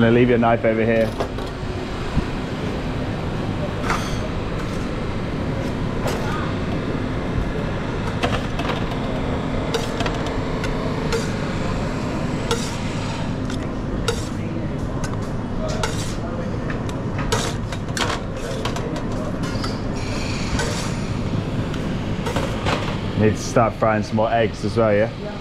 gonna leave your knife over here. Need to start frying some more eggs as well, yeah? Yeah.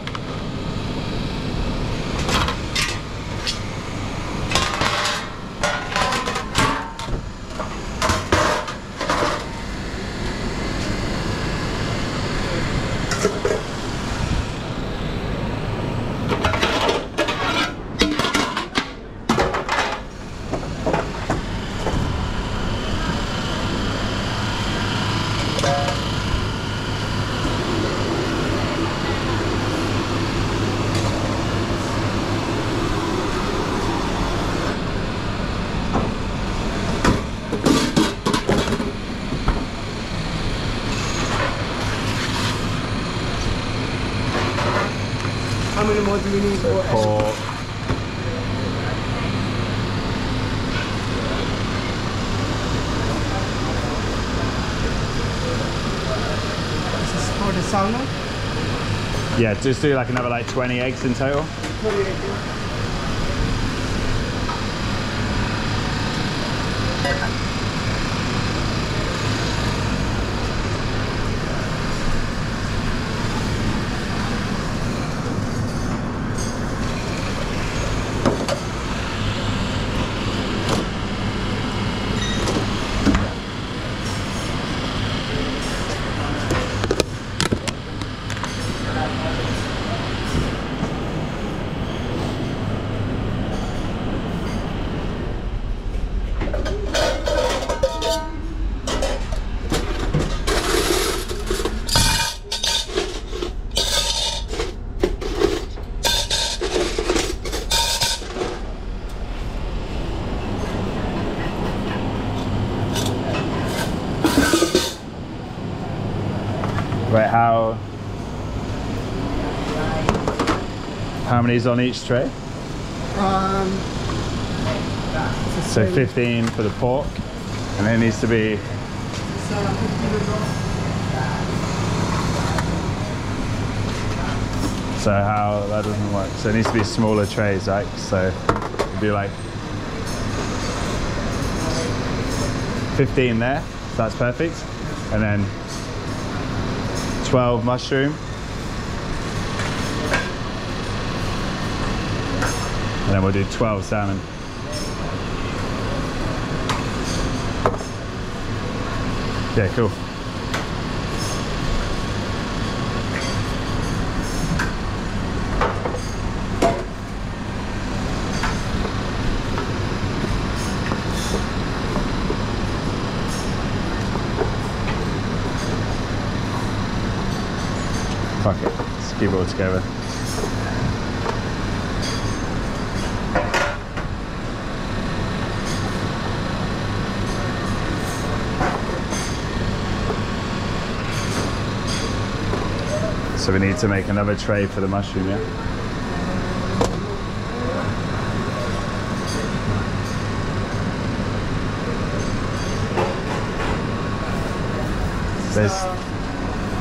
How many more do we need? So four. This is for the sauna? Yeah, just do like another like 20 eggs in total. 20 eggs. Yeah. Right, how many's on each tray? So 15 for the pork, and it needs to be. So 15. So how that doesn't work. So it needs to be smaller trays, right? So it'd be like 15 there. So that's perfect, and then 12 mushroom, and then we'll do 12 salmon. Yeah, cool. Fuck it, let's keep it all together. So we need to make another tray for the mushroom, yeah?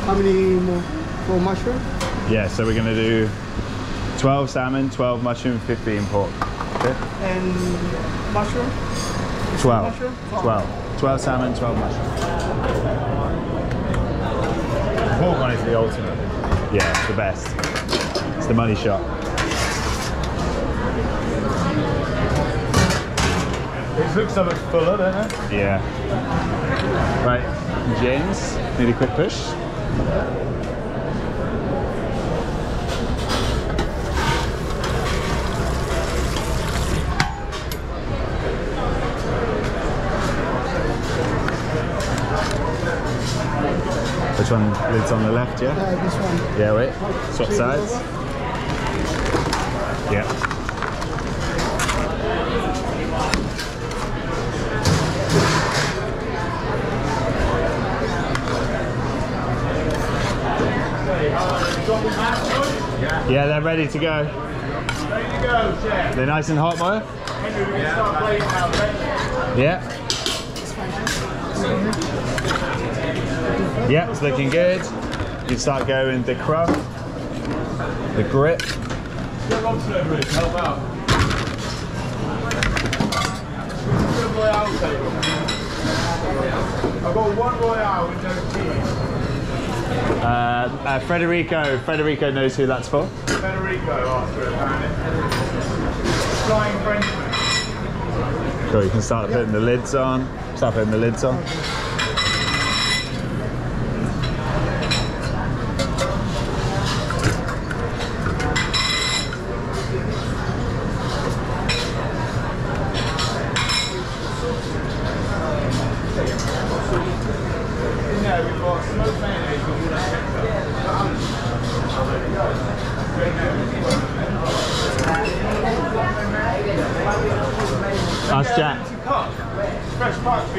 How many more? For mushroom? Yeah, so we're going to do 12 salmon, 12 mushroom, 15 pork. Okay. And mushroom? 12. Mushroom? 12. 12 salmon, 12 mushroom. The pork one is the ultimate. Yeah, it's the best. It's the money shot. It looks so much fuller, doesn't it? Yeah. Right, James, need a quick push. Which one lids on the left, yeah? Yeah, this one. Yeah, wait. Swap sides. Yeah. Yeah, they're ready to go. Ready to go, chef. They're nice and hot, Mo? Yeah. Yeah, it's looking good. You start going the crumb, the grip. I've got one Royale with no Federico knows who that's for. Federico, after it, apparently. Flying Frenchman. Cool, you can start putting the lids on. Start putting the lids on. Ask Jack.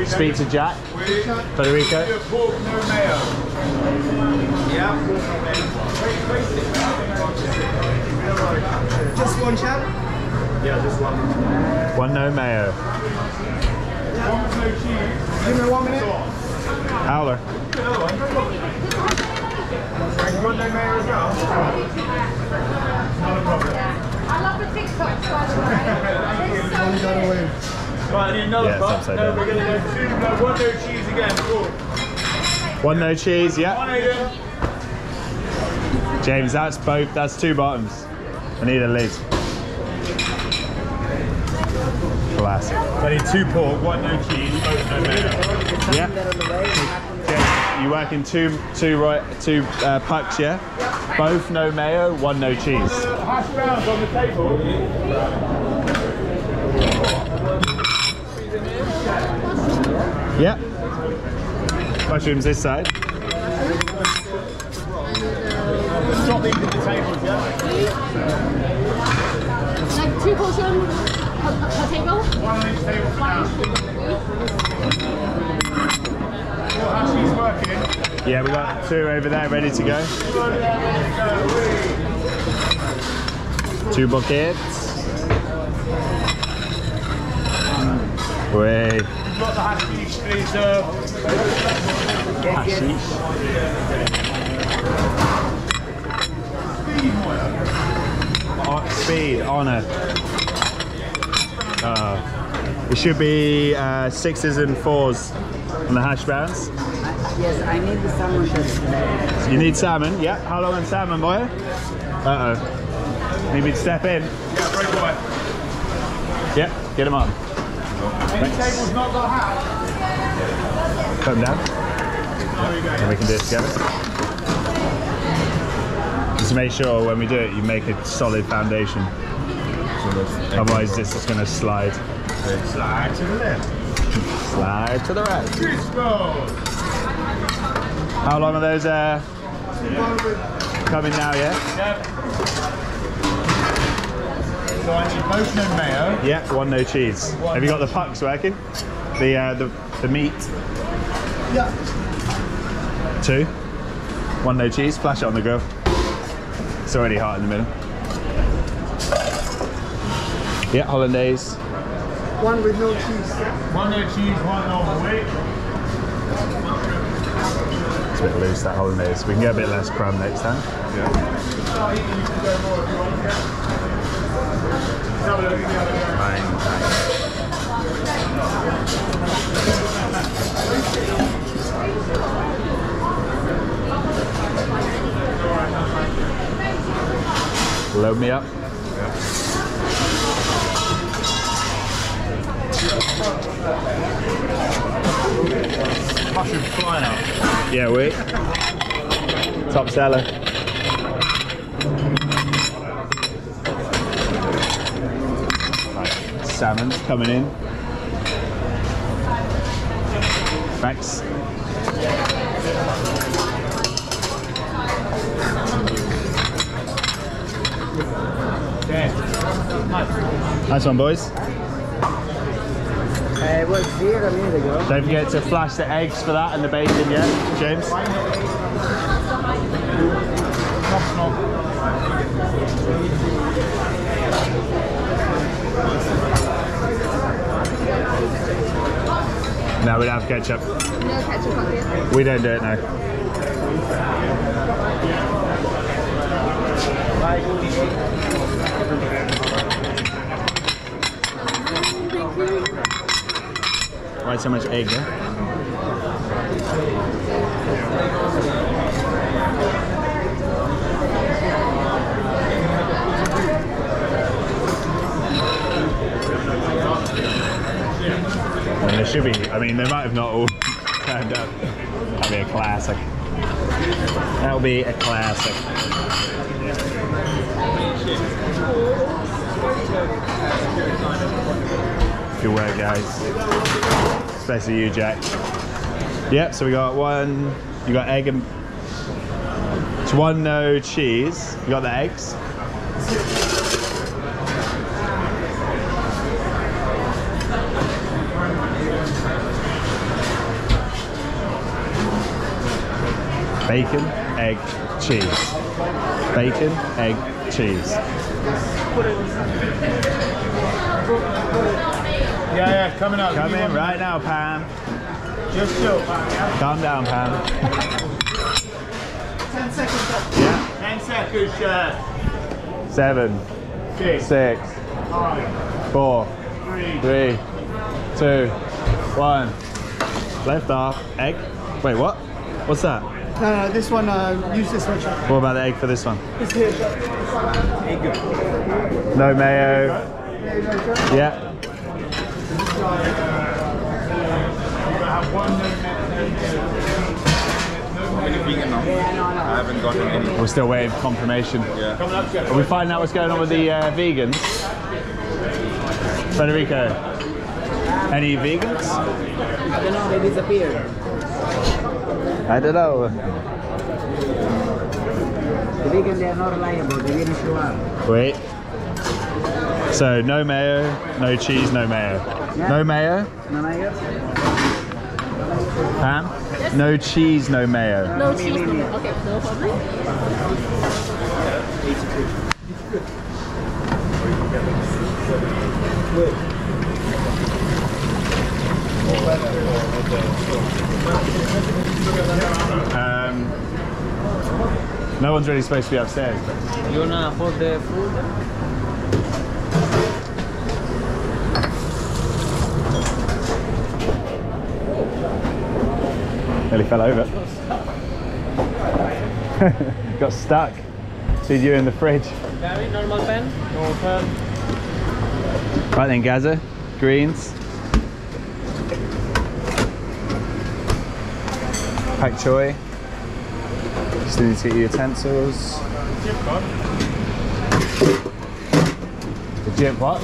Speak to Jack. Federico. Just one chap? Yeah, just one. One no mayo. One no cheese. Give me 1 minute. Howler. One no mayo as well. Not a problem. I love the TikToks, by the way. They're so good. Right, I need another box. No, we're going to do two. No, one no cheese again. Cool. One no cheese, yeah. One Aiden. James, that's both. That's two bottoms. I need a lid. Classic. I need two pork, one no cheese, both no mayo. Yeah. You working two pucks, yeah? Both no mayo, one no cheese. Hash browns on the table. Yep. Mushrooms this side. Stop eating the tables, yeah? Like two portions per table? One on each table for now. Hashi's working. Yeah, we got two over there ready to go. Two buckets. Wait. We've got the hashish, please, sir. Hashish. Speed, honour. It should be 6s and 4s on the hash browns. Yes, I need the salmon first. You need salmon? Yeah. How long on salmon, boy? Uh-oh. Need me to step in? Yeah, break away. Yeah, get him on. Any table's not got a hat? Put him down. And we can do it together. Just make sure when we do it, you make a solid foundation. Otherwise, this is going to slide. Slide to the left. Slide to the right. Crispo! How long are those coming now, yeah? Yep. So I need both no mayo. Yeah, one no cheese. One Have you got the pucks working? The meat? Yeah. Two. One no cheese, flash it on the grill. It's already hot in the middle. Yeah, hollandaise. One with no cheese. One no cheese, one no wheat. It's a bit loose, that hollandaise. We can get a bit less crumb next time. Yeah. Fine. Load me up. Mushroom flying out. Yeah, we. Top seller. Right. Salmon's coming in. Thanks. Yeah. Nice one, boys. It was here a minute ago. Don't forget to flash the eggs for that and the bacon, yeah? James? No, we don't have ketchup. No ketchup on this? We don't do it, no. Why so much egg, huh? And there should be, I mean, they might have not all turned up. That'll be a classic. That'll be a classic. Good work, guys. Especially you, Jack. Yep, so we got one, you got egg and... It's one no cheese. You got the eggs. Bacon, egg, cheese. Bacon, egg, cheese. Yeah, yeah, coming up. Come in right now, Pam. Just chill, Pam. Yeah? Calm down, Pam. 10 seconds up. Yeah. 10 seconds, chef. 7, 6, 5, 4, 3, 2, 1. Left off. Egg. Wait, what? What's that? No, no, this one, use this one. Chef. What about the egg for this one? It's here, chef. No mayo. Yeah. I haven't gotten any. We're still waiting for confirmation. Yeah. Are we finding out what's going on with the vegans? Federico, any vegans? I don't know, they disappeared. I don't know. The vegan, they are not reliable, they didn't show up. Wait. So, no mayo, no cheese, no mayo. Yeah. No mayo? No mayo. Pam? Yes. No cheese, no mayo. No cheese, no mayo. Okay, no problem. No one's really supposed to be upstairs. But... You wanna hold the food? Nearly fell over. Got stuck. See you in the fridge. Normal pen? Normal pen. Right then, Gaza. Greens. Pak choy. Just need to get your utensils. The jip what?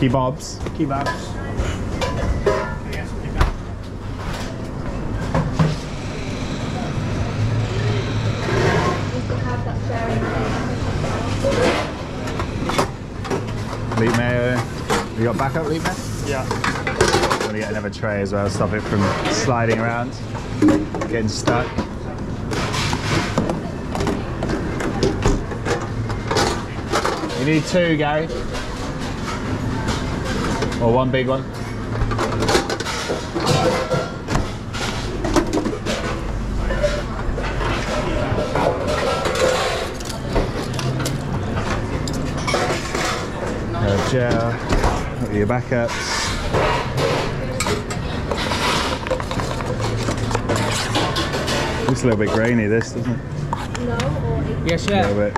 Kebabs. Kebabs. Leek mayo. Have you got backup leek mayo? Yeah. I'm going to get another tray as well, stop it from sliding around, getting stuck. You need two, Gary. Or one big one. Gel. Your backups. Looks a little bit grainy, this, doesn't it? No. Yes, yeah. A little bit.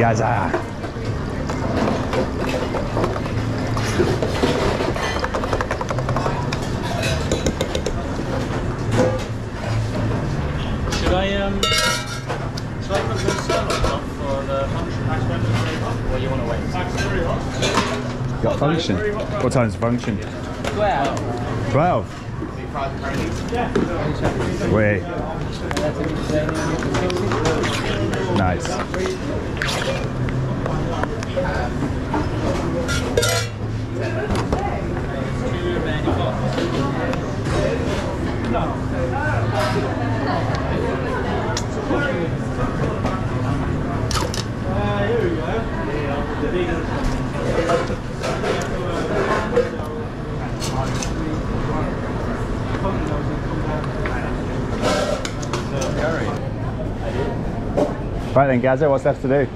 Gaza. Function. What time's the function? 12. 12? Wait. Nice. Right then, Gazza, what's left to do?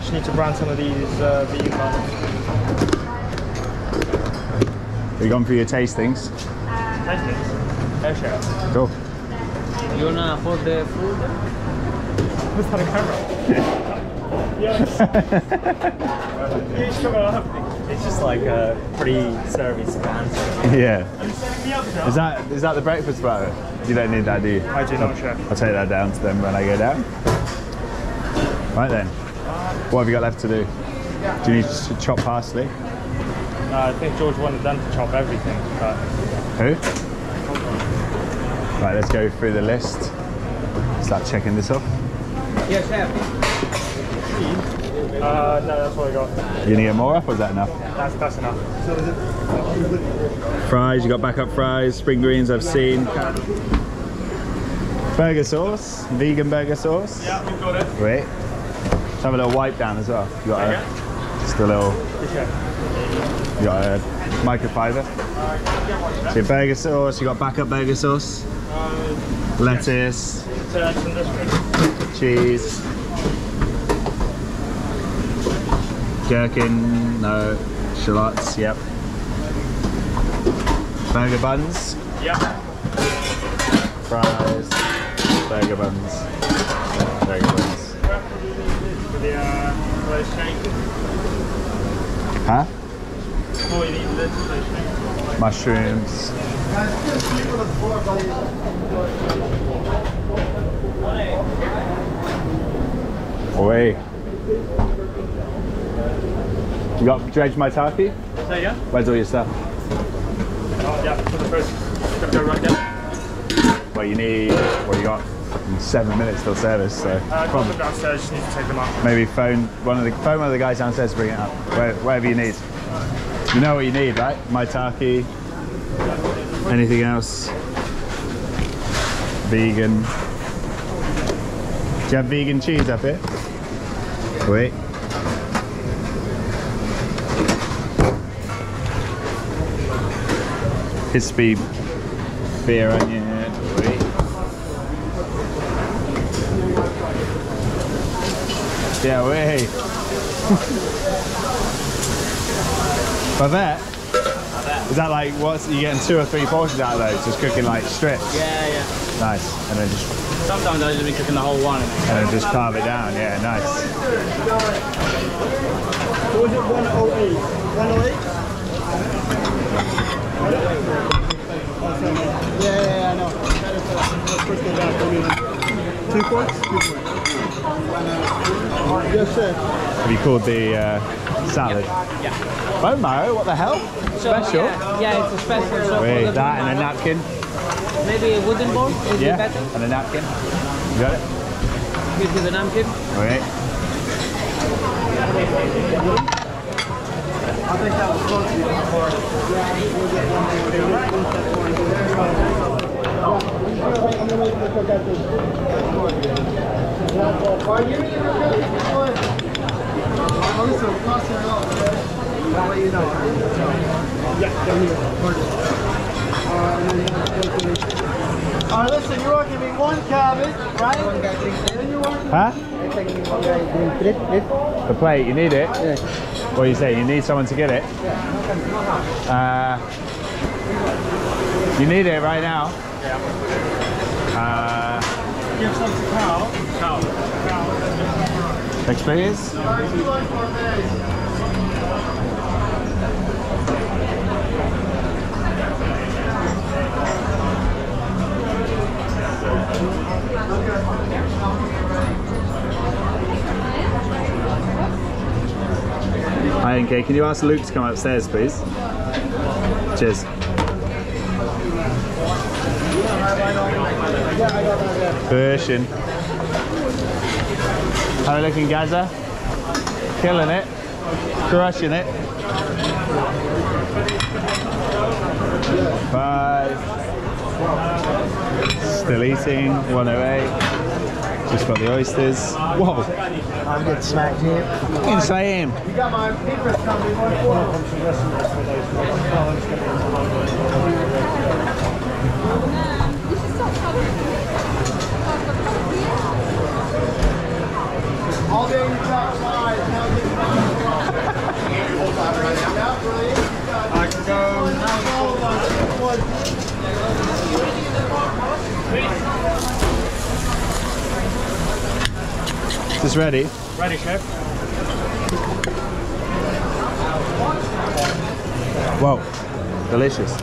Just need to brand some of these vegan ones. Are you going for your tastings? Tastings? Oh, sure. Cool. You wanna hold the food? Who's got a camera? Yeah. It's just like a pre-service band. Yeah. Is that the breakfast platter? You don't need that, do you? I do not, chef. I'll take that down to them when I go down. Right then, what have you got left to do? Do you need to chop parsley? I think George wanted them to chop everything. But... Who? Right, let's go through the list. Start checking this off. Yes, chef. No, that's what I got. You need to get more up, or is that enough? That's enough. Fries, you got backup fries, spring greens I've seen. Burger sauce, vegan burger sauce. Yeah, we've got it. Great. Let's have a little wipe down as well. You got just a little. You got a microfiber. So your burger sauce, you got backup burger sauce. Lettuce. Cheese. Gherkin, no. Shallots, yep. Burger buns. Yep. Fries. Burger buns. Burger buns. Huh? Mushrooms. Away. You got dredge maitake? There you go. Where's all your stuff? Oh yeah, for the first. Gotta go right there. Well, you need. What you got? 7 minutes till service, so got them downstairs, just need to take them up. Maybe phone one of the guys downstairs to bring it up. Wherever you need. You know what you need, right? Maitake. Anything else? Vegan. Do you have vegan cheese up here? Wait. Crispy beer onion. Yeah, way. I bet. Is that like what's you getting 2 or 3 portions out of those? Just cooking like strips. Yeah. Nice. And then just. Sometimes I just be cooking the whole one. And then just carve it down. Yeah, nice. What was it? 108. 108. Yeah, I know. 2 quarts. Yes, sir. Have you called the salad? Yeah. Bone marrow, what the hell? So, special? Yeah, it's a special. So wait, that and a napkin? Maybe a wooden bowl? Yeah, better? And a napkin. You got it? Give me the napkin. Wait. I think that was close to you. Alright, listen, you are giving me 1 cabbage, right? Huh? The plate, you need it? Yeah. What do you say? You need someone to get it? Yeah. You need it right now? Yeah, I'm gonna put it. Give some to Carl. Next please. Hi NK, can you ask Luke to come upstairs please? Cheers. Version. How are you looking, Gazza? Killing it, crushing it. Bye. Still eating, 108. Just got the oysters. Whoa! I'm getting smacked here. Insane. You got my paper company, my all day in the top five, now get I can go. Is this ready? Ready, chef. Whoa, delicious.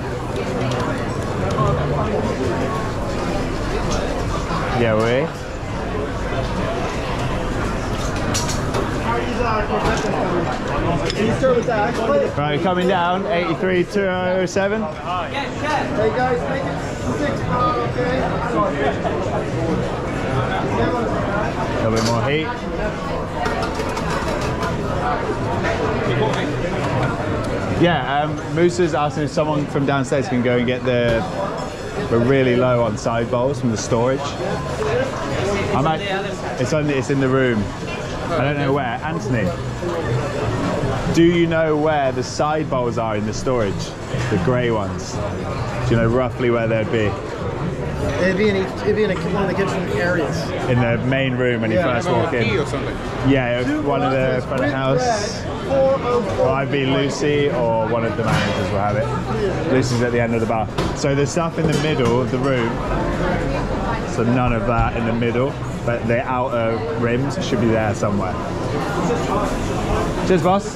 Yeah, we. Right, coming down, 83,207. Hey guys, make it 6 pound, okay? A little bit more heat. Yeah, Moosa's asking if someone from downstairs can go and get the... We're really low on side bowls from the storage. I might, it's in the room. I don't know where. Anthony, do you know where the side bowls are in the storage? The grey ones. Do you know roughly where they'd be? It'd be in one of the kitchen areas. In the main room when you first walk in. Or something. Yeah, one of the front of house. Well, I'd be Lucy or one of the managers will have it. Lucy's at the end of the bar. So the stuff in the middle of the room. So none of that in the middle. But the outer rims should be there somewhere. Cheers, boss.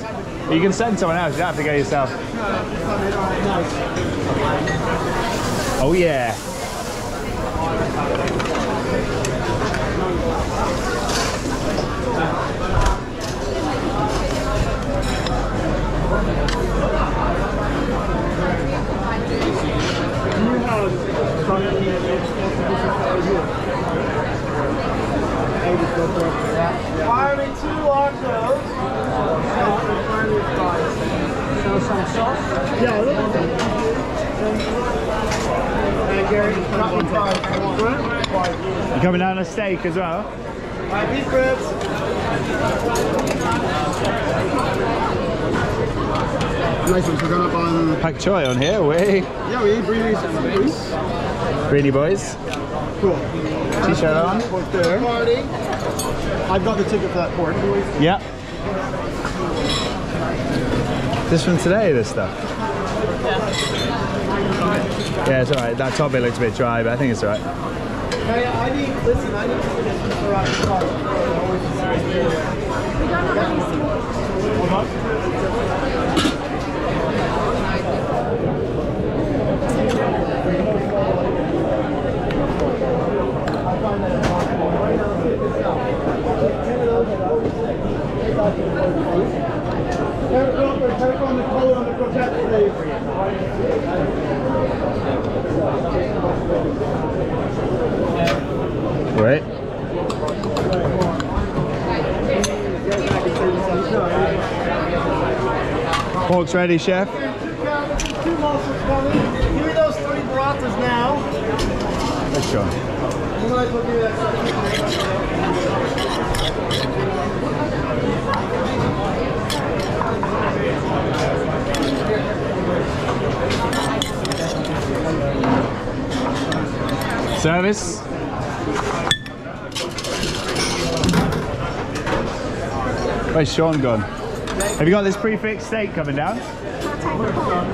You can send someone else, you don't have to go yourself. Oh yeah. Fire me 2 hot dogs. So some sauce? Yeah, a little bit. And Gary, you coming down a steak as well? My beef ribs. Relations, we're going up on... Pak Choi on here, we? Yeah, we eat Breenies and Boys. Breenie Boys? Cool. T-shirt on. I've got the ticket for that port. Yep. This from today, this stuff? Yeah, it's alright. That top bit looks a bit dry, but I think it's alright. I need to Pork's ready, chef. Give me those 3 burratas now. That's sure. Service. Where's Sean gone? Have you got this prefix steak coming down?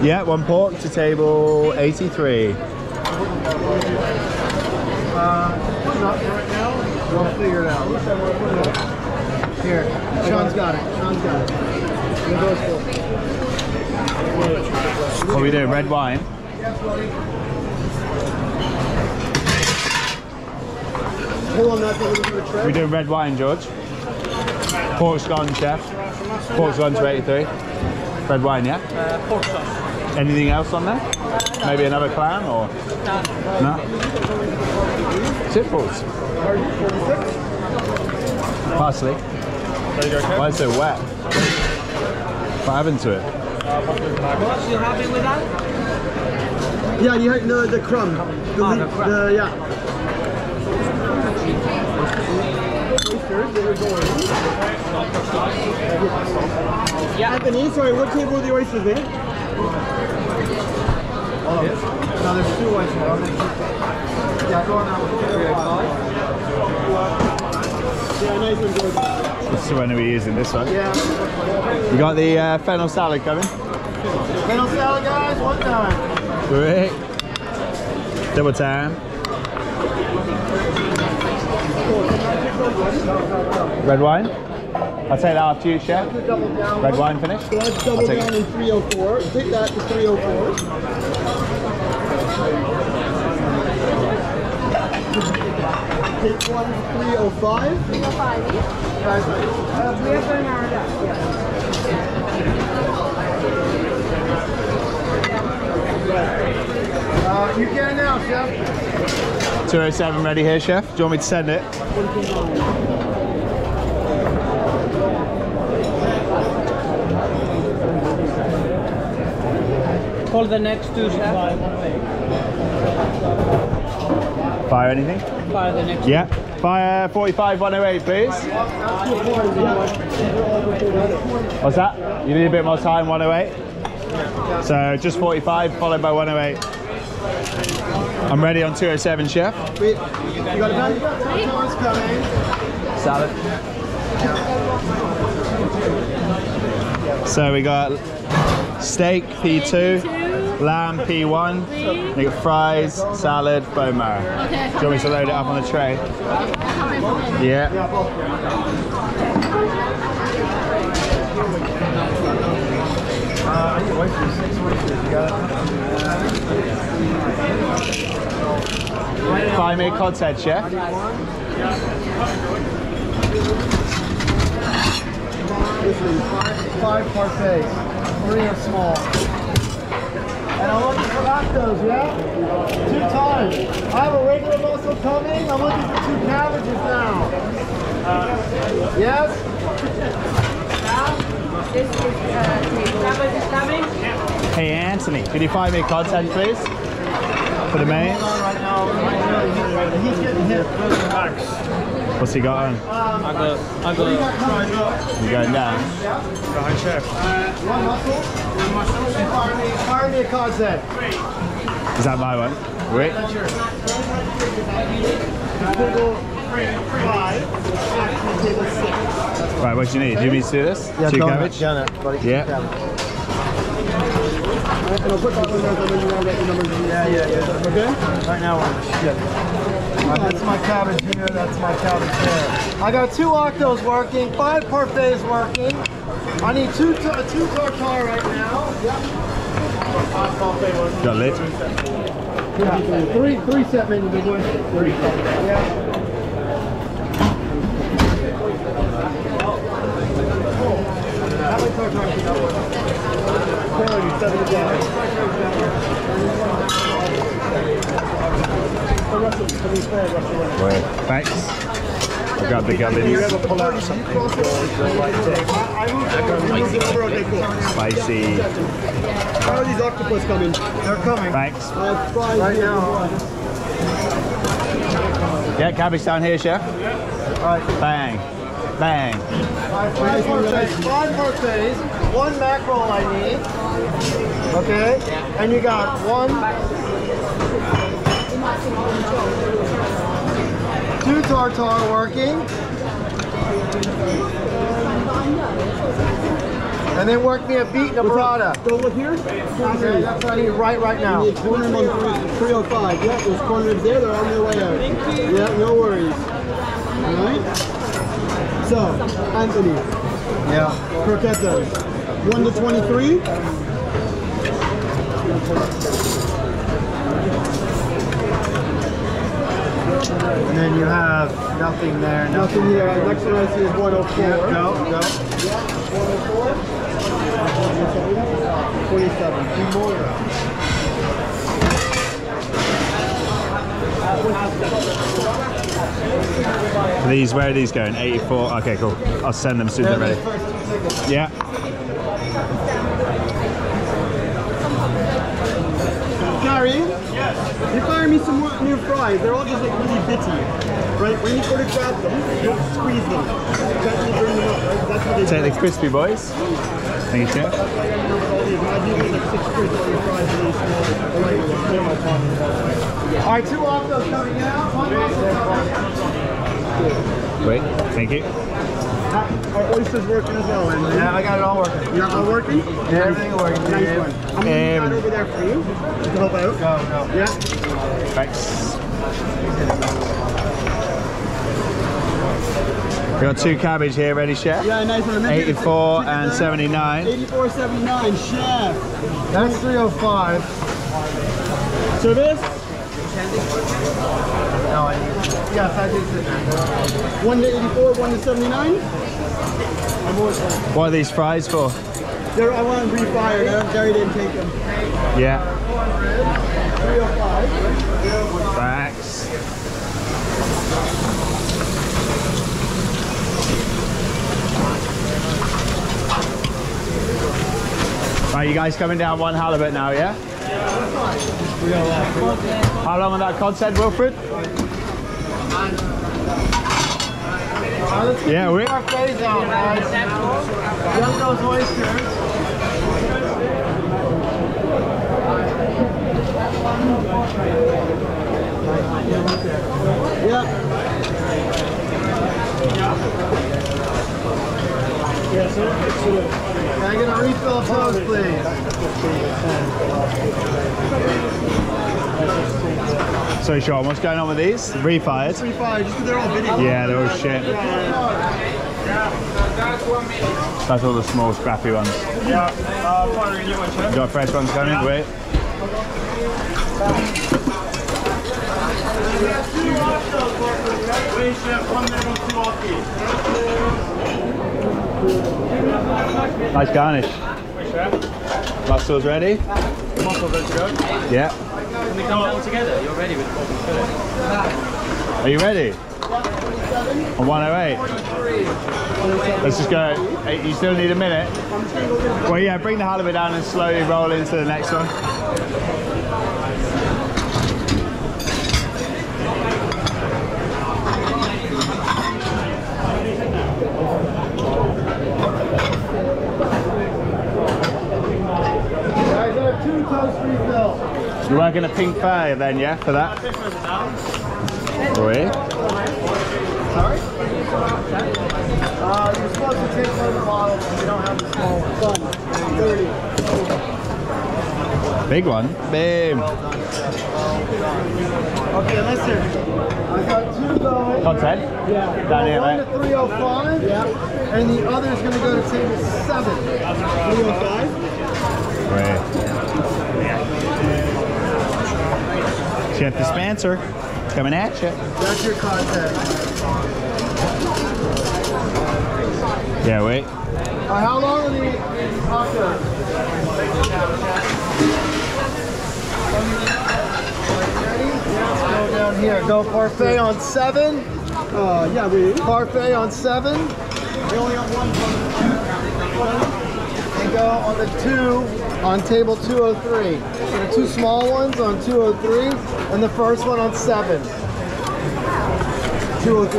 Yeah, 1 pork to table 83. Not right now. We'll figure it out. Here, Sean's got it. Sean's got it. What are we doing? Red wine. We're doing red wine, George. Pork's gone, chef. Pork's gone to 83. Red wine, yeah? Pork sauce. Anything else on there? No. Maybe another clam or? No. No? Chipfuls. Parsley. Why is it wet? What happened to it? Boss, you happy with that? Yeah, you had the crumb. The crumb. Yeah. Yeah. Anthony, sorry, what table are the oysters in? Oh, yes. No, there's two oysters. Yeah, go on out with the yeah, nice and good. That's the one that we use in this one. Yeah. We got the fennel salad coming. Fennel salad, guys, one time. Great. Double time. Red wine? I'll take that after you, chef. Red wine finished? So that's double down in 304. Take that to 304. Take one to 305. 305, yeah. We have to narrow it up. You can now, chef. 207 ready here, chef. Do you want me to send it? Call the next two, chef. Fire anything? Fire the next. Yeah. Two. Fire 45-108, please. What's that? You need a bit more time, 108. So just 45 followed by 108. I'm ready on 207, chef. Wait, you got it done? Salad. So we got steak P2, lamb P1, and we got fries, salad, bone marrow. Okay, do you want me to load it up on the tray? Yeah. Five-minute cod's head, chef. Five parfaits. Three are small. And I'm looking for lactose, yeah? Two times. I have a regular mussel coming. I'm looking for two cabbages now. Yes? Now, this is cabbage is coming. Hey, Anthony, could you five-minute cod's head, please? For the main. What's he got on? I got. You going down? Behind chef. One muscle. Fire me a card set. Is that my one? Wait. Right, what do you need? Do you need to do this? Yeah, two cabbage? Yeah. And I'll put that one there, then you want to let the numbers in. Yeah. Okay? Right now we're shit. That's my cabbage here, that's my cabbage there. I got two octos working, five parfaits working. I need two tartare right now. Yep. Got lit. Yeah. Three set menu, big one. Three. Yeah. How many tartare do you got? Right. Thanks. I got the gubbins. Spicy. How are these octopus coming? They're coming. Thanks. Right now. Yeah, cabbage down here, chef. Alright. Bang. Bang. Five parfaits, one mackerel I need. Okay? And you got one, two tartare working. And then work me a beet burrata. Go look here? Okay, that's what I need right now. You need corner on 305. Yep, those corners there, they're on their way out. Yeah, no worries. Alright? So, Anthony. Yeah. Croquetas. 1 to 23. And then you have nothing there. Nothing here. Next one I see is 104. Yeah, go. 104. 27. These, where are these going? 84. Okay, cool. I'll send them soon. They're ready. Yeah. Guys, Italian? Yes. You fire me some new fries. They're all just like really bitty, right? When you go to grab them, don't squeeze them. Gently bring them up, right? That's what they do. Take the crispy boys. Thank you. All right, two octos coming out. One octo coming. Wait. Thank you. Our oyster's working as well, Andrew. Yeah, I got it all working. You got it all working? Yeah, everything working. Nice one. I'm going to put that over there for you to help out. Go. Yeah? Thanks. We got two cabbage here, ready, chef? Yeah, nice one. 84 and 79. 84, 79, chef. That's 305. So this? No, I need it. Yeah, 5 days. 1 to 84, 1 to 79. I'm always done. What are these fries for? I want them refired. Gary didn't take them. Yeah. 305. Facts. Right, you guys coming down one halibut now, yeah? How long on that cod said, Wilfred? Yeah, we're our face out, guys. Young those oysters. Yeah. Yes, sir. Can I get a refill of those, please? So, Sean, what's going on with these? Refired? Just refired, just because they're all video. Yeah, they're all shit. That's all the small, scrappy ones. Yeah, you got fresh ones coming? Yeah. Wait. Nice garnish. Muscles ready? The muscles ready to go? Yeah. Can we come all together? You're ready with the fillet. Are you ready? On 108. Let's just go. Hey, you still need a minute? Well, yeah, bring the halibut down and slowly roll into the next one. You're working a pink fire then, yeah, for that? Sorry? You're supposed to take those bottles if you don't have the small one. Big one? Boom. Okay, listen. I got two going. Content? Yeah. Down here, mate. One to 305. Yeah. And the other is going to go to table 7. 305. Great. Chef Dispenser, coming at you. That's your contact. Yeah, wait. How long are the tacos? Go down here. Go parfait on 7. Yeah, we parfait on 7. We only have one. And go on the 2 on table 203. So the two small ones on 203 and the first one on 7. 203.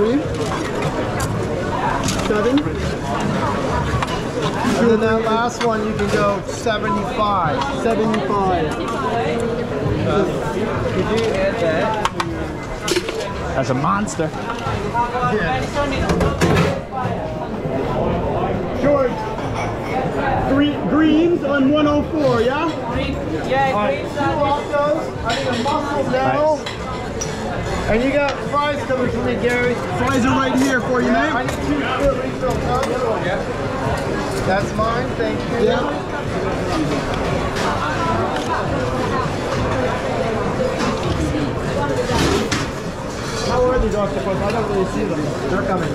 7. And then that last one you can go 75. 75. Could you add that? That's a monster. Yeah. George. Greens on 104, yeah? Yeah, greens on those. I need a muscle now. Nice. And you got fries coming for me, Gary. Fries are right here for you, mate. I need 2 foot refill. That's mine, thank you. Yeah. How are these octopus? I don't really see them. They're coming.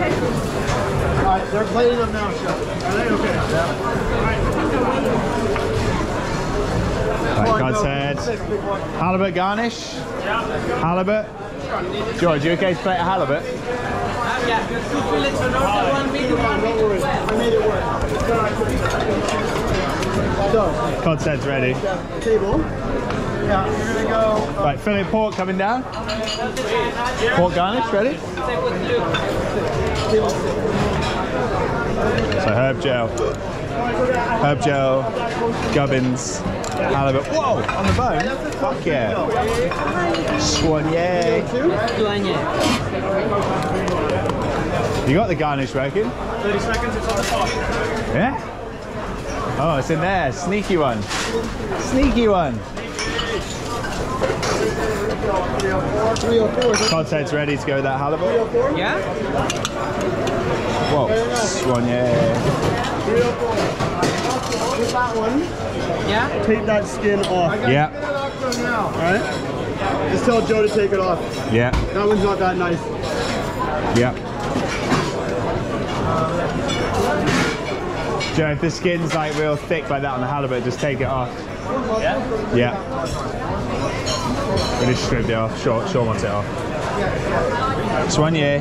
Alright, they're plating them now, Chef. Are they okay? Yeah. Alright, God said. Halibut garnish? Yeah. Halibut? George, you okay to plate a halibut? Yeah, I made it work. So, cod head's ready. Table. Yeah, you're gonna go. Right, fillet pork coming down. Pork garnish ready. So herb gel. Herb gel, gubbins, halibut. Whoa, on the bone? Fuck yeah. Soigné. You got the garnish, reckon? 30 seconds, it's on the top. Yeah? Oh, it's in there. Sneaky one. Sneaky one. Cod's head's ready to go with that halibut. Yeah? Whoa, soigné. With that one, yeah. Take that skin off. Yeah. All right. Just tell Joe to take it off. Yeah. That one's not that nice. Yeah. Joe, if the skin's like real thick like that on the halibut, just take it off. Yeah. Yeah. We just stripped it off. Sean wants it off. Soigné.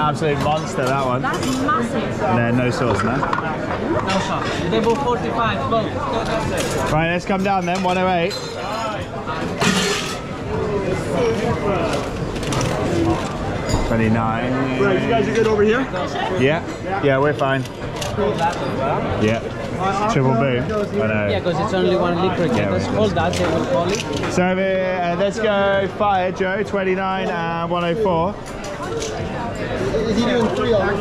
Absolute monster, that one. That's massive. And then no sauce, no? No sauce. They both 45, both. Right, let's come down then, 108. Right. 29. Right, you guys are good over here? Yeah, yeah, we're fine. Yeah, triple boom. I know. Yeah, because it's only one liquor. Yeah, let's hold that, they will call it. So let's go fire, Joe, 29 and 104. Is he doing 3 hours?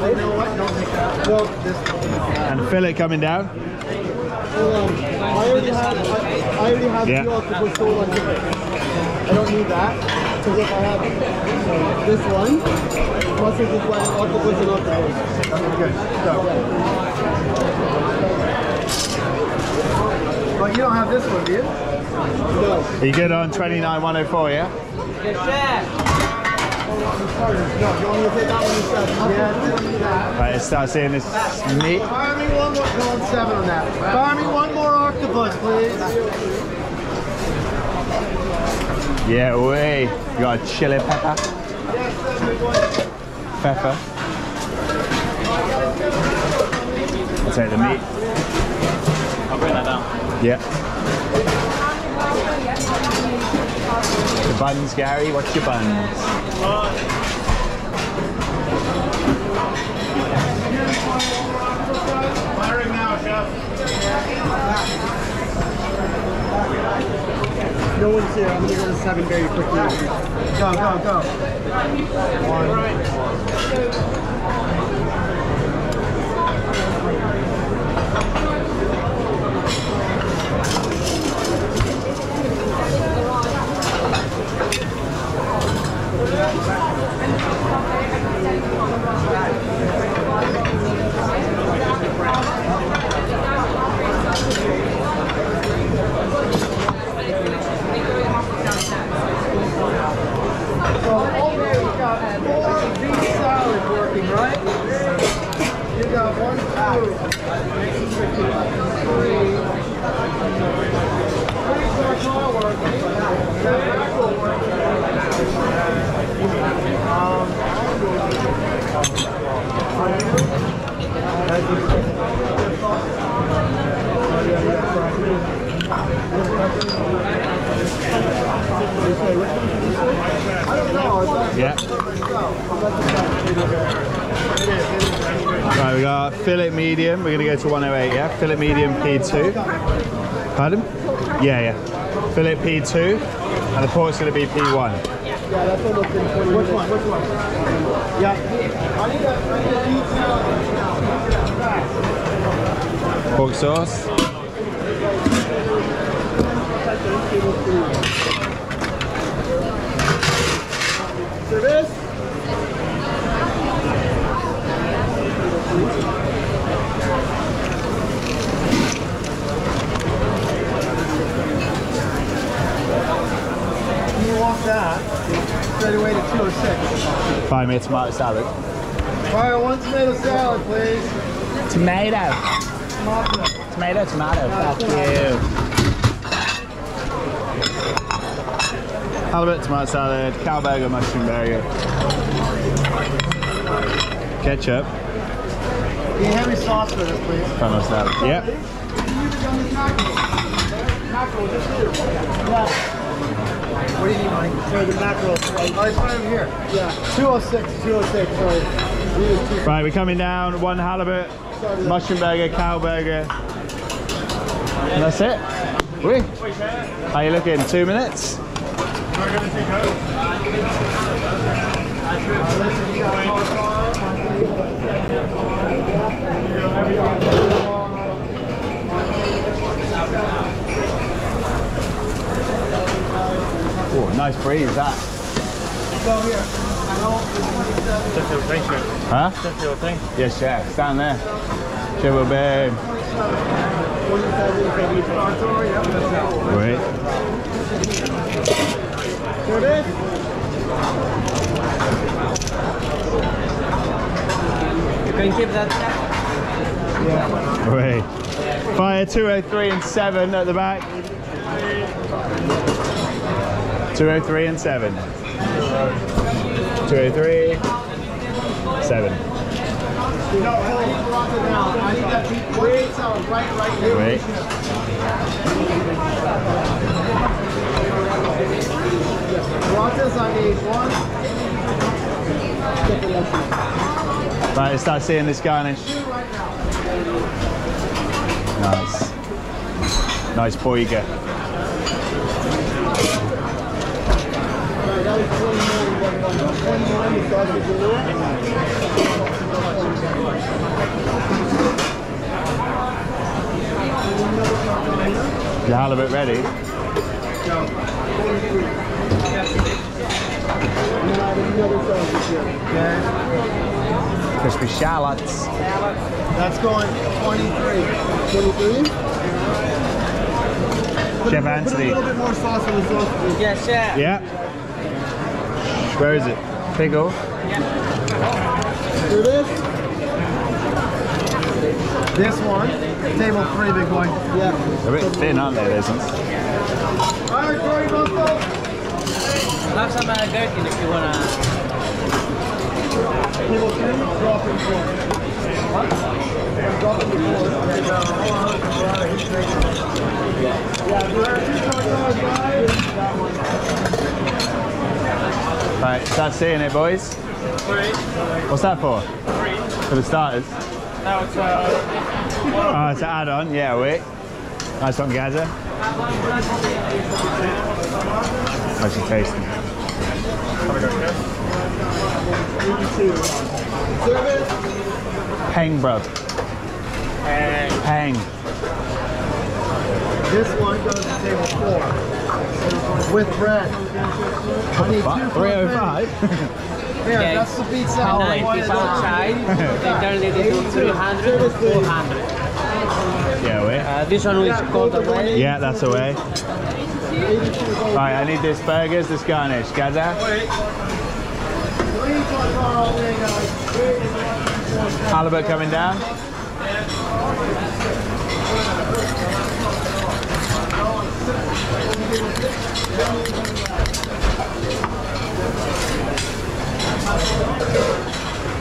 And fillet coming down. I already have yeah. 2 hours to put soul on different. I don't need that. Because if I have this one, plus it's one, octopus and octopus. Okay, so. But you don't have this one, do you? No. Are you good on 29,104, yeah? Yes, sir. No, you want me to take that one instead? Yeah. Right, let's start seeing this meat. Fire me one more, go on 7 on that. Fire me one more octopus, please. Yeah, we got a chili pepper. Pepper. I'll take the meat. I'll bring that down. Yeah. The buns, Gary. What's your buns? Firing now, chef. No one's here, I'm gonna go to 7 very quickly. Go, go, go. Yeah. Right, we got fillet medium. We're gonna go to 108. Yeah, fillet medium P2. Pardon? Yeah, yeah. Fillet P2, and the pork's gonna be P1. Yeah, that's what I'm looking for. Which one? Yeah. I need that. Pork sauce. Service. You want that? Straight away to 206. Buy me a tomato salad. Fire one tomato salad, please. Tomato. Tomato, tomato. Fuck you. Halibut, tomato salad, cow burger, mushroom burger. ketchup. Can you have me sauce for this, please? Yep. What do you need, Mike? So the mackerel. I put them here. Yeah. 206, 206. Sorry. Right, we're coming down. One halibut, mushroom burger, cow burger. And that's it. Oui. How you looking? 2 minutes? Oh, nice breeze that. That's your thing, sir. Huh? That's your thing. Yes, yeah. Stand there. Cheers, babe. You can keep that. Yeah. Wait. Fire 203 and 7 at the back. 203 and 7. 203, 7. No, I need that beat way down, right here. Wait. Right, let's start seeing this garnish. Nice. Nice boiga. The halibut ready? Yeah. Crispy shallots. That's going 23. 23? Chef Anthony. Put a little bit more sauce on the sauce. Yes, chef. Yeah. Where is it? Pickle? Yeah. Do this. This one. Table 3, big boy. Yeah. They're a bit thin, aren't they, this one? Alright, Corey, both up. Have some gherkin if you want to. Table 3, drop it for Right, start seeing it, boys. Three. What's that for? Three. For the starters? No, it's oh, it's an add-on. Yeah, wait. Nice one, Gaza. Actually tasting. Peng, bro. Peng. This one goes to table 4. With bread. I need 2 for 305. Yeah, that's the pizza. And then it's outside. They turn it into 300 or 400. Yeah, wait. This one is called away. Yeah, that's away. Right, I need this burgers, this garnish. Gaza? Halibut coming down.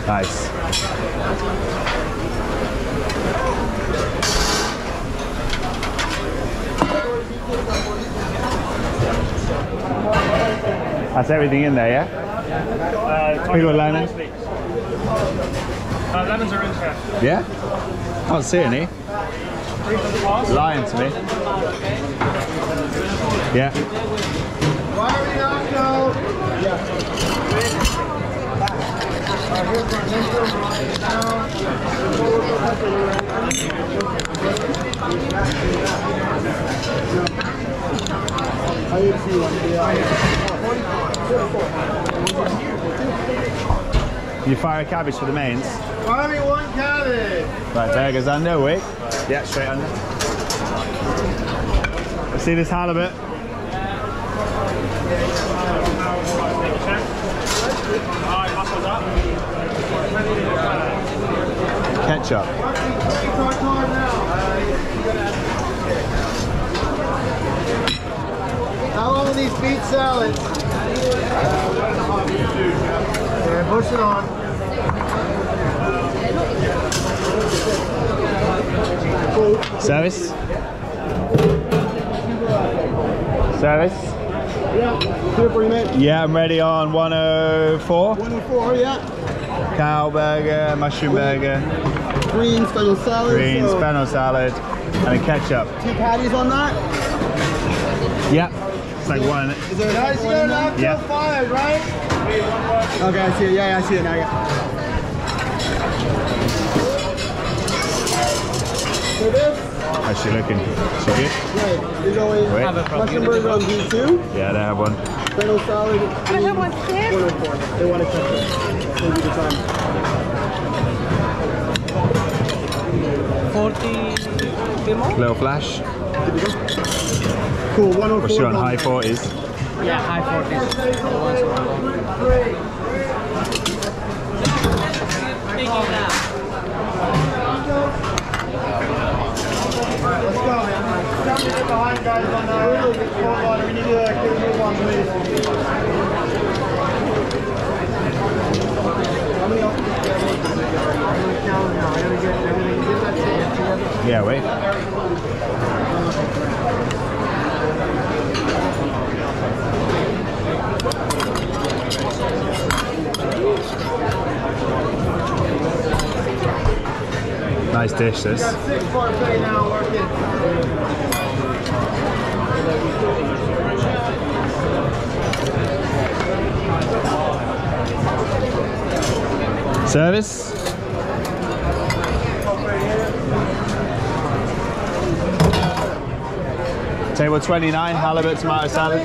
Nice. That's everything in there, yeah? We got lemons. Lemons are in there. Yeah? Can't see any. Lying to me. Yeah. You fire a cabbage for the mains. Fire me one cabbage. Right, burgers under, wait. Yeah, straight under. Let's see this halibut. Ketchup. How long are these beet salads? Yeah, push it on. Service. Service. Yeah, clear for you, mate. Yeah, I'm ready on 104. 104, yeah. Cow burger, mushroom burger. Green fennel salad. Green fennel salad and a ketchup. 2 patties on that? Yep. It's like one. Is there a one left? Yeah. Five, right? Okay, I see it. Yeah, I see it now. Yeah. How's she looking? Is she good? Right. There's only mushroom burger on D2. Yeah, they have one. Fennel salad. I have one. They want to cut it. Thank you for time. 40. Little flash. Cool, 104. What's she on? High 40s? Yeah, high 40s. Yeah, wait. Nice dish, this. Service. Table 29, halibut tomato salad.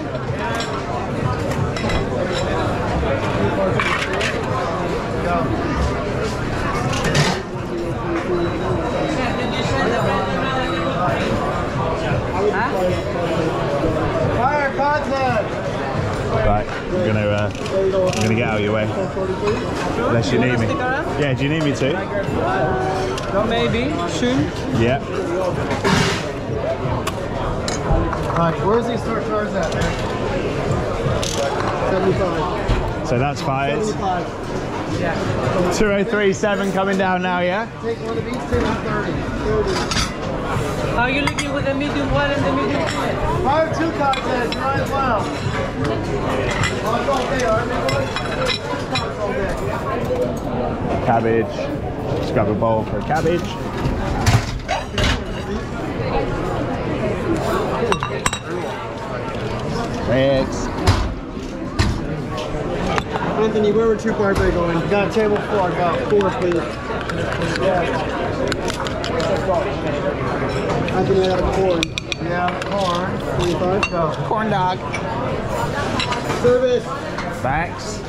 Right, I'm gonna get out of your way. Unless you need me. Yeah, do you need me to? Maybe soon. Yeah. Right, where's these store cars at? 75. So that's fired. 2037 coming down now, yeah. Take one of these 230. How are you looking with the medium one and the medium split? I have 2 cocktails, might as well. Cabbage. Just grab a bowl for cabbage. Thanks. Anthony, where were 2 parfait going? Got table 4, got 4 please. Yeah. I think I got a corn. Yeah, corn. 25. So. Corn dog. Service. Thanks.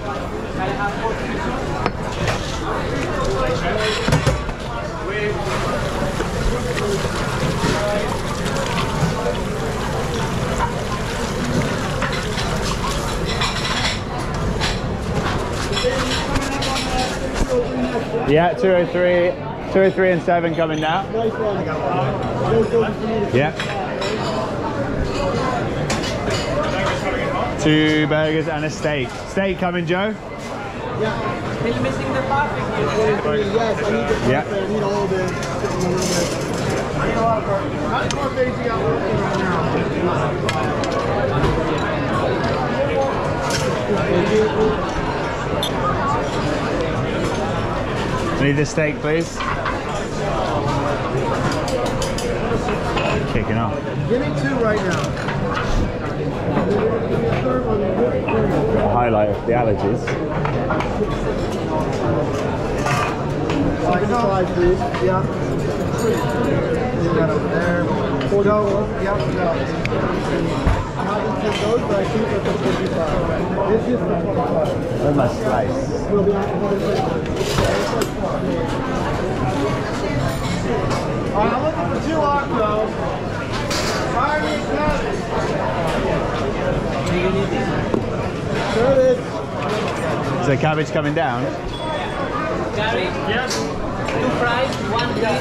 Yeah, 203. 203 and 7 coming now. Nice one. Yeah. 2 burgers and a steak. Steak coming, Joe. Yeah. Are you missing the barbecue? Yes, I need the barbecue. I need all of it. I need a lot of barbecue. How many more things you got working right now? I need the steak, please. Kicking off. Give me 2 right now. The highlight of the allergies. Slide, please. Yeah. You got over there. Yeah. I haven't picked those, but I think that's the 55. This is the 25. Where's my slice? We'll be on the I'm looking for 2 octos. Fire me a cabbage. Service. Is the cabbage coming down? Cabbage? Yes. 2 fries, 1 green,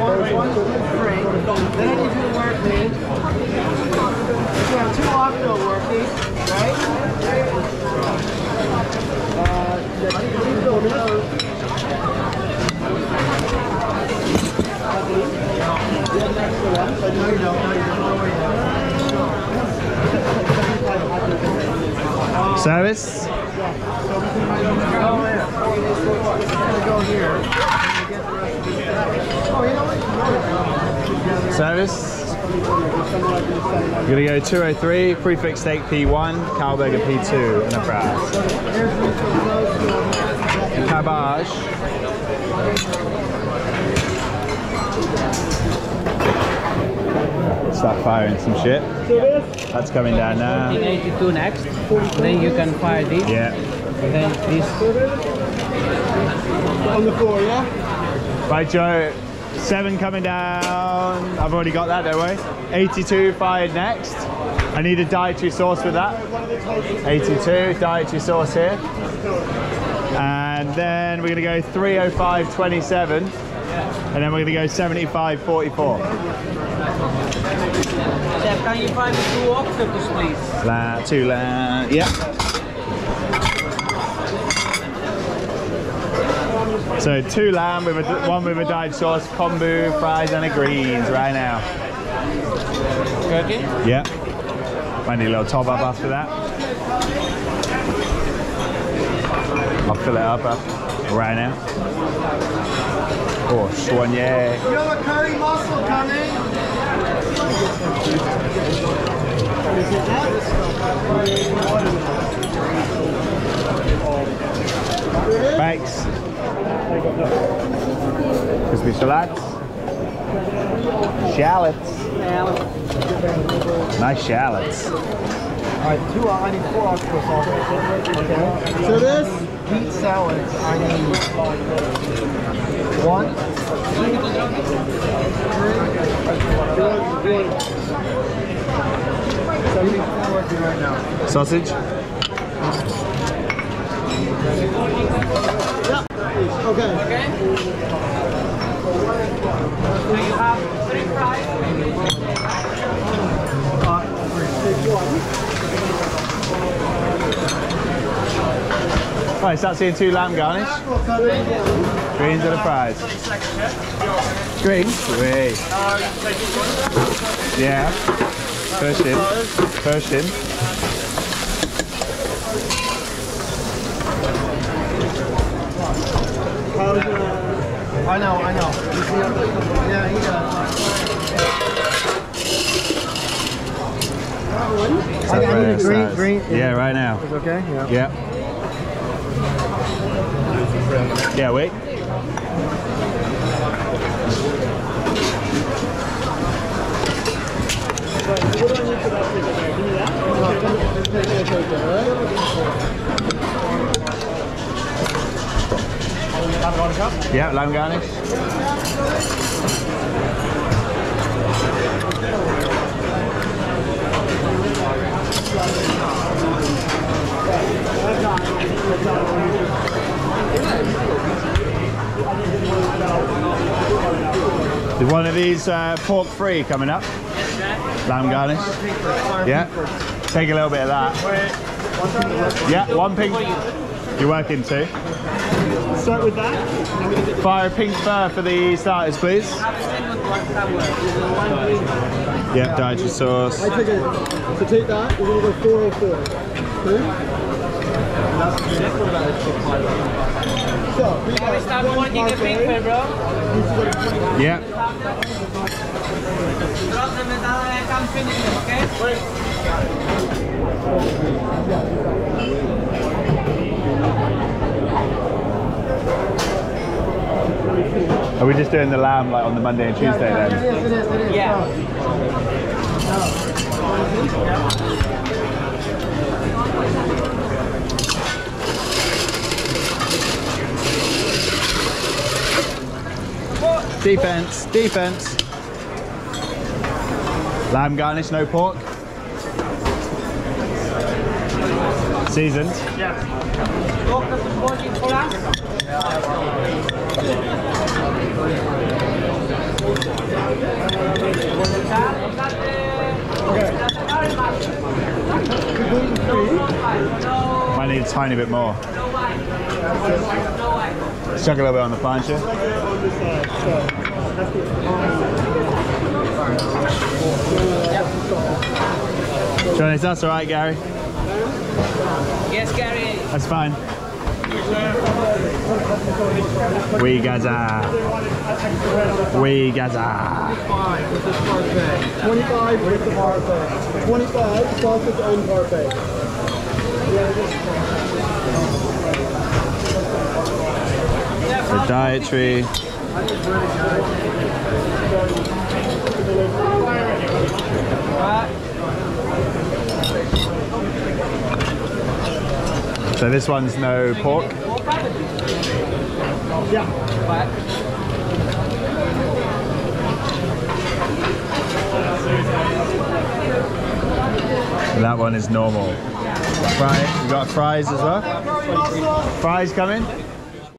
1 green, 1 green. Then I give you the work, man. You have 2 octos working, right? Yeah, Service? Yeah. So we can go here and get the rest of these things. Oh, you know what? Service? You're going to go 203, prefix steak P1, Carlberger P2, and a brass. Cabbage. Start firing some shit. That's coming down now. 1982 next. Then you can fire this. Yeah. And then this. On the floor, yeah? Right, Joe. 7 coming down. I've already got that, don't worry. 82 fired next. I need a dietary sauce with that. 82 dietary sauce here. And then we're gonna go 305.27, and then we're gonna go 75.44. Chef, can you find the 2 octopus, please? Loud, too loud. Yeah. So 2 lamb, with one with a died sauce, kombu, fries and a greens right now. Cooking? Yeah. Might need a little top up after that. I'll fill it up right now. Oh, soigné. You have a curry mussel coming. Thanks. Crispy shallots. Shallots. Nice shallots. Alright, 2 I need 4 octopus already. So this beet salad I need 1. So you need 4 right now. Sausage. Yeah. Okay. Okay. So you have 3 fries. Right, start seeing 2 lamb garnish. Greens and the fries. Greens? Great. Yeah. First in. First in. I know. Yeah, he does. I got green. Yeah, right now. It's okay? Yeah. Yeah. Yeah, wait. Yeah, lamb garnish. There's one of these pork free coming up. Lamb garnish. Yeah. Take a little bit of that. Yeah, 1 pink. You're working too. Start with that. Fire pink fur for the starters, please. Yep, dietary sauce. I took it. So take that. We're going to go 404. So, yep. Are we just doing the lamb like on the Monday and Tuesday then? It is. Yeah. Defense, defense. Lamb garnish, no pork. Seasoned. Might need a tiny bit more. Let's chuck a little bit on the plancha. Johnny, that's alright, Gary. Yes, Gary. That's fine. We Gaza. We Gaza. 25 with the parfait. 25 plus its own parfait. For dietary. So this one's no pork? Yeah. And that one is normal. Right, you got fries as well? Fries coming?